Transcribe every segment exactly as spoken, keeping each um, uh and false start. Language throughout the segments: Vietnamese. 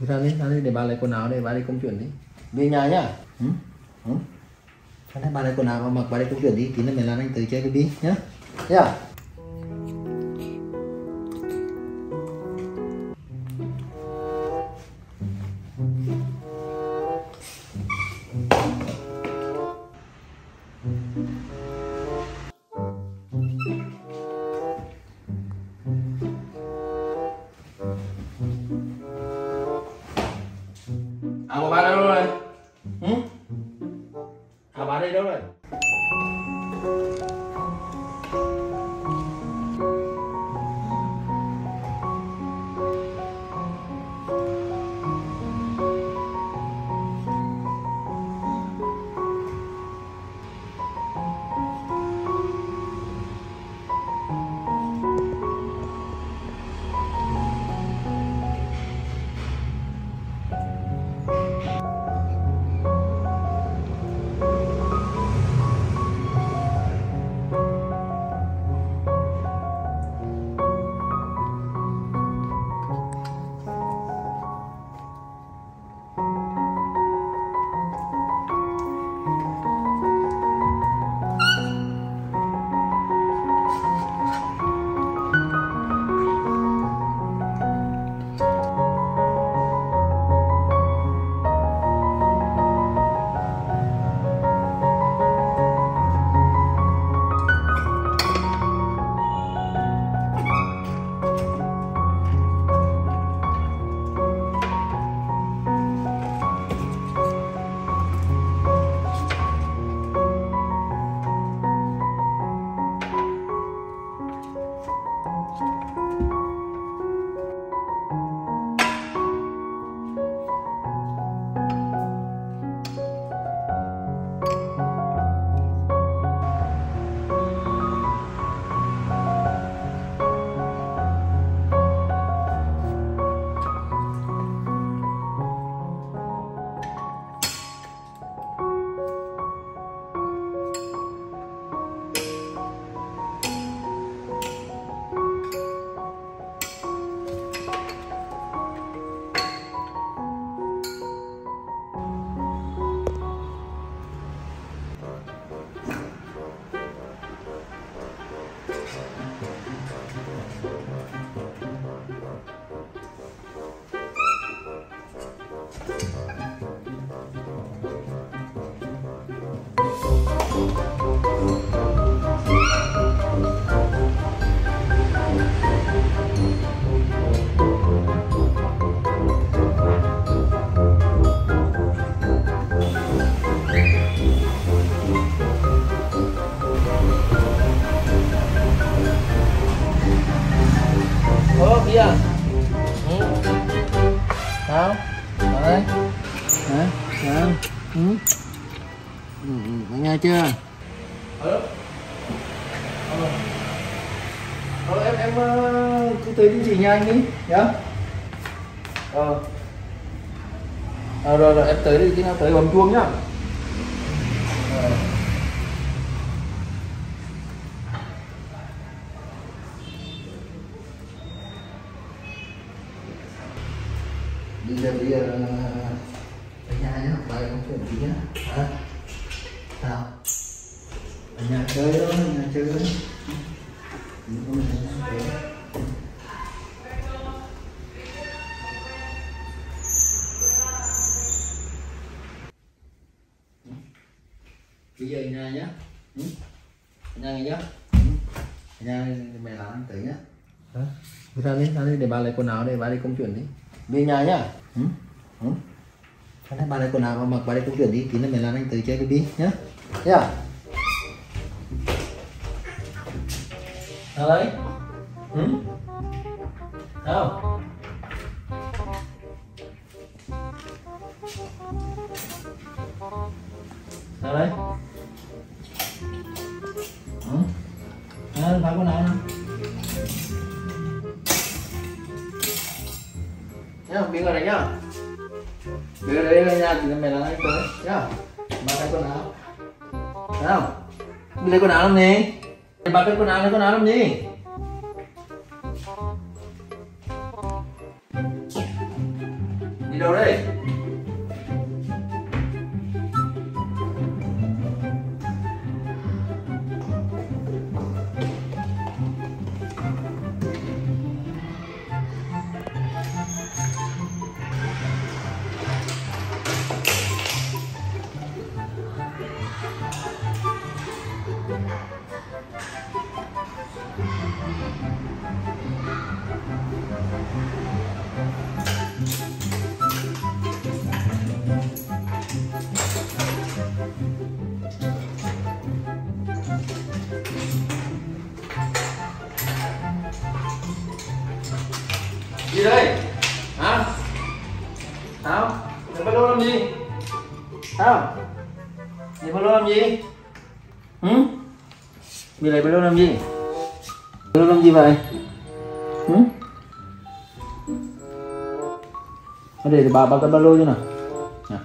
Thì ra đi, ra đi để bà lấy quần áo để bà đi công chuyện đi. Về nhà nhá. Ừ. Ừ. Thế bà lấy quần áo mặc bà đi công chuyện đi, tí nữa mình làm anh tới chơi với đi nhá. Thế à? À bà đâu rồi? Ừ? À bà đi đâu rồi? Sao? Vào đây. Đấy, đấy. Ừ. Ừ, ừ, nghe chưa? Ờ. Ờ, em em cứ tới địa chỉ nhà anh đi nhá. Ờ. Ờ rồi rồi em tới đi, khi nào tới bấm chuông nhá. Ờ. Bây giờ bây giờ ở nhà nhá, bài không chuyện gì nhá. Hả? Sao? Ở nhà chơi đó, ở nhà chơi đó. Bây giờ ở nhà nhá. Ừ? Ở nhà này nhá. Ừ? Ở nhà mày làm anh tới nhá. Hả? Ra đi, ra đi để bà lấy quần áo để bà đi công chuyện đi. Về nhà nhá. Ừ? Ừ? Thế bà lấy quần áo mặc bà đi công chuyện đi, tí nữa mình làm anh tới chơi với đi nhá. Thế à? Sao đấy? Ừ? Sao? Sao đấy? Ừ? Sao phải quần áo nào? Nhá, biến ở đây nhá. Biến ở đây nha, thì mày là anh tới nhá. Bà cái quần áo. Thấy không? Mình lấy quần áo làm gì? Bà cái quần áo, lấy quần áo làm gì? đều đây. Đi đây. Hả? Tao, mày bắt lô làm gì? Tao, mày bắt lô làm gì? Hử? Mày lại bắt lô làm gì? Bắt lô làm gì vậy? Hử? Nó để bà bà cất ba lô cho nè. Nè.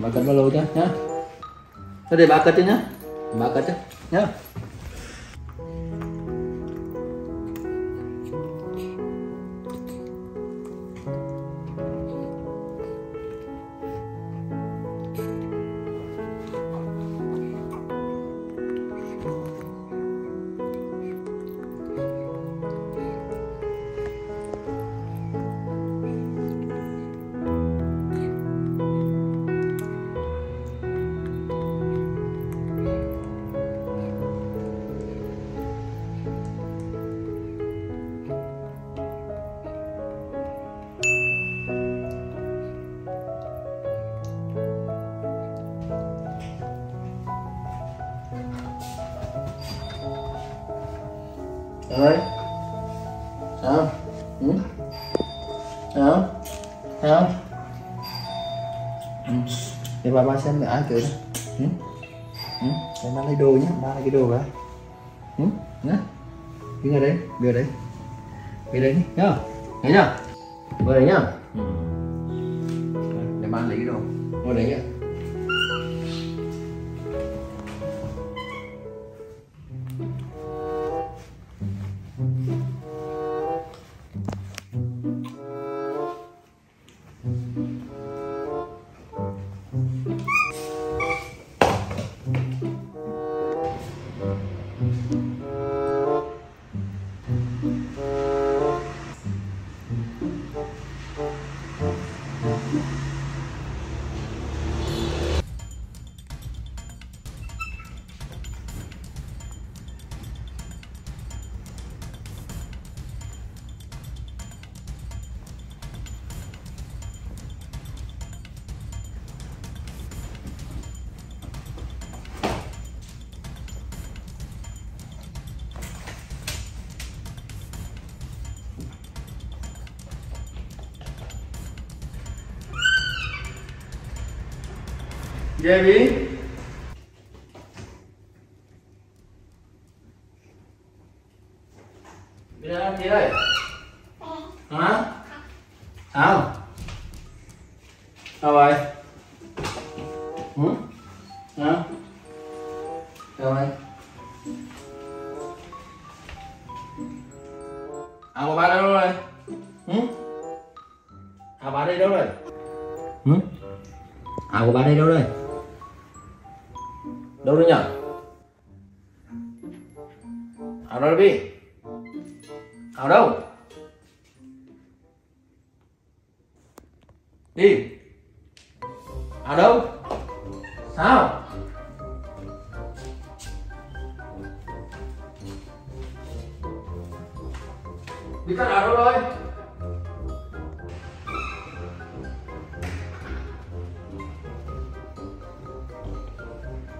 Bà cất ba lô cho nhá. Nó để bà cất cho nhá. Bà cất cho nhá. Rồi. Sao? Ừ. Sao? Sao? Ừ. Để ba ba xem mẹ ai cười đó. Ừ. Ừ. Để ba lấy đồ nhé, ba lấy cái đồ vậy. Ừ. Nhá. Đứng ở đây, đưa đấy. Đưa đấy nhá. Thấy chưa? Ngồi đấy nhá. Ừ. Để ba lấy cái đồ. Ngồi đấy nhá. Baby. Bây giờ ăn gì đây? Hả? Sao? Sao vậy? Hả? Hả? Sao vậy? À bà đây đâu rồi? Hả? À bà đây đâu rồi? Hả? À bà đây đâu rồi? Đâu rồi nhỉ? Áo đâu đi? Áo đâu? Đi. Áo đâu? Sao? Đi cắt áo đâu rồi?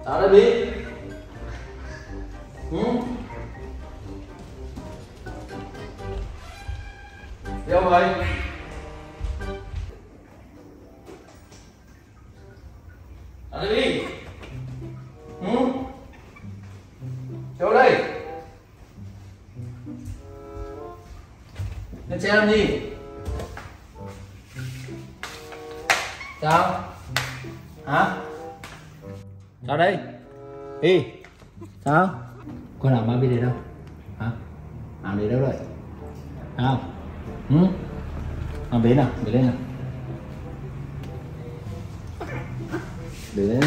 Tao đã biết. Ừ. Đi đâu rồi? Tao đã biết. Ừ. Đâu đây? Lên xe làm gì? Sao? Hả? Sao đây? Đi. Sao? Con làm ba đi đâu? Hả? Làm đi đâu rồi? Sao? Ừ? Làm bế nào, bế lên nào. để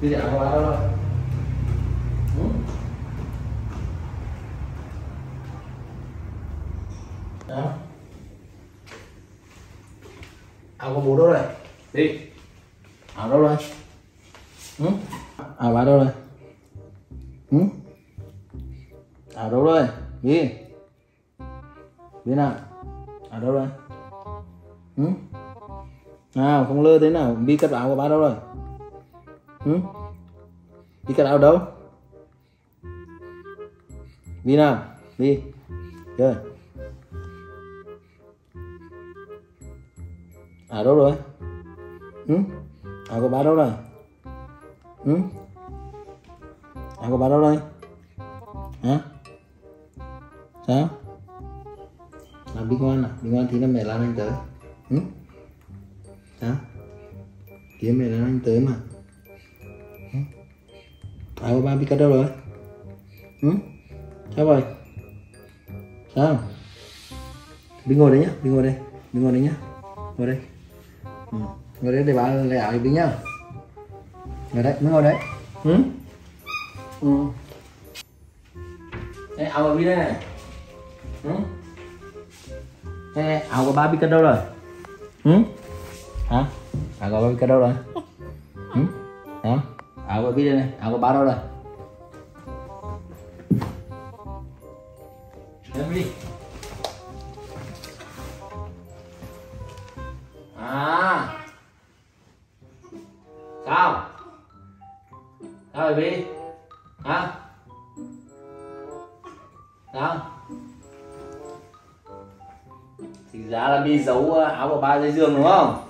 cái dạng hóa đó thôi. Đó. À có bố đâu rồi? Đi. À đâu rồi? Ừ? À bà đâu rồi? Ừ? À đâu rồi? Đi. Đi nào. À đâu rồi? Ừ? Nào không lơ thế nào, đi cắt áo của bà đâu rồi? Ừ? Đi cắt áo đâu? Đi nào, đi. Chơi. À đâu rồi? Ừ? À có bà đâu rồi? Ừ? À có bà đâu rồi? Hả? Sao? Làm đi ngoan nào, đi ngoan thì là mẹ làm anh tới. Ừ? Sao? Thì mẹ làm anh tới mà. Ừ? À có bà biết đâu rồi? Ừ? Sao vậy? Sao? Đi ngồi đấy nhá, đi ngồi đây, đi ngồi đấy nhá, ngồi đây. Ừ. Ngồi đấy để bà lấy áo đi nhá. Ngồi đấy, mới ngồi đấy. Ừ. Ừ. Đấy, áo của Bi đây này. Ừ. Đấy, áo của ba Bi cất đâu rồi? Ừ. Hả? Áo của ba Bi cất đâu rồi? Ừ. Hả? Áo của Bi đây này, áo của ba đâu rồi? Đem đi. À. Sao? Sao rồi Bi? Hả? Sao? Thì giá là Bi giấu áo của ba dưới giường đúng không?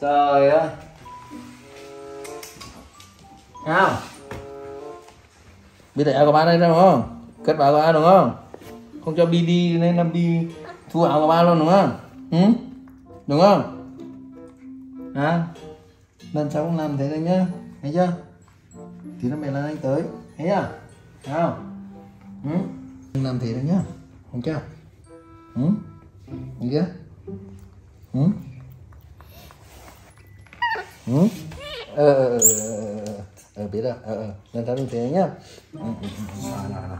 Trời ơi. Sao? Bi để áo của ba đây đúng không? Cất vào của ba đúng không? Không cho Bi đi nên làm Bi thu áo của ba luôn đúng không? Ừ? Đúng không? À, lần sau không làm thế này nhá, thấy chưa? Thì nó mẹ là anh tới, thấy chưa? Thấy không? Ừ? Đừng làm thế này nhá, không chưa? Ừ? Thấy chưa? Ừ? Ừ? Ờ, ờ, ờ, ờ, biết rồi, ờ, ờ, lần sau đừng thế này nhá. Ừ, ừ, ừ, nào, nào, nào.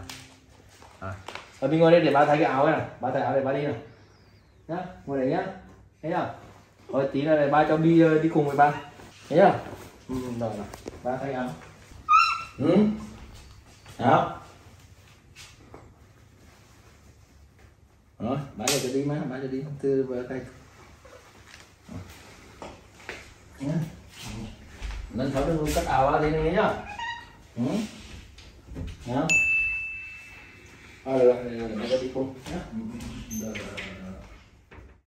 À. Ở bên ngồi đây để ba thay cái áo này, ba thay áo để ba đi này. Nhá, ngồi đây nhá, thấy chưa? Rồi tí nữa này ba cho Bi đi cùng với ba. Thấy chưa? Ừ, rồi nào. Ba thay áo. Ừ. Đó. Rồi, ba cho đi má, ba cho đi. Từ vừa thay. Nhá. Lần sau đừng cắt áo ra thế này nhá. Ừ. Nhá. Rồi, rồi, rồi, ba cho đi cùng nhá. Rồi, rồi, rồi.